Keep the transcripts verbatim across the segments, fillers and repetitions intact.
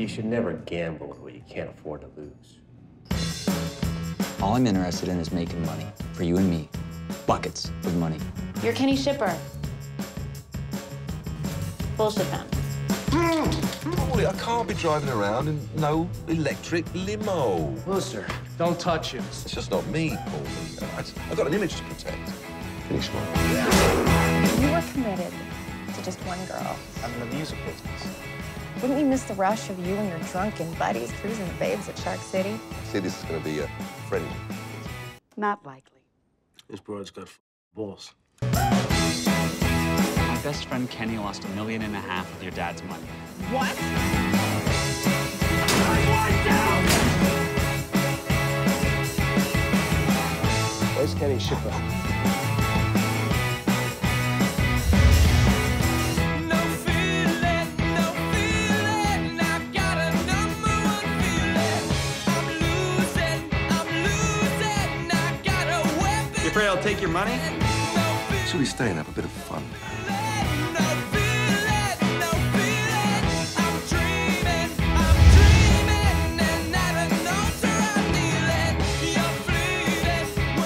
You should never gamble with what you can't afford to lose. All I'm interested in is making money for you and me. Buckets of money. You're Kenny Shipper. Bullshit fan. Paulie, I can't be driving around in no electric limo. Looser, don't touch him. It's just not me, Paulie. I've got an image to protect. Finish one. You were committed to just one girl. I'm in the music business. Wouldn't you miss the rush of you and your drunken buddies cruising the babes at Shark City? See, this is going to be a friendly. Not likely. This broad's got balls. My best friend Kenny lost a million and a half of your dad's money. What? Where's Kenny Shipper? You afraid I'll take your money? Should we stay and have a bit of fun?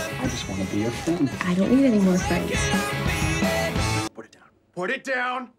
I just want to be your friend. I don't need any more friends. Put it down. Put it down!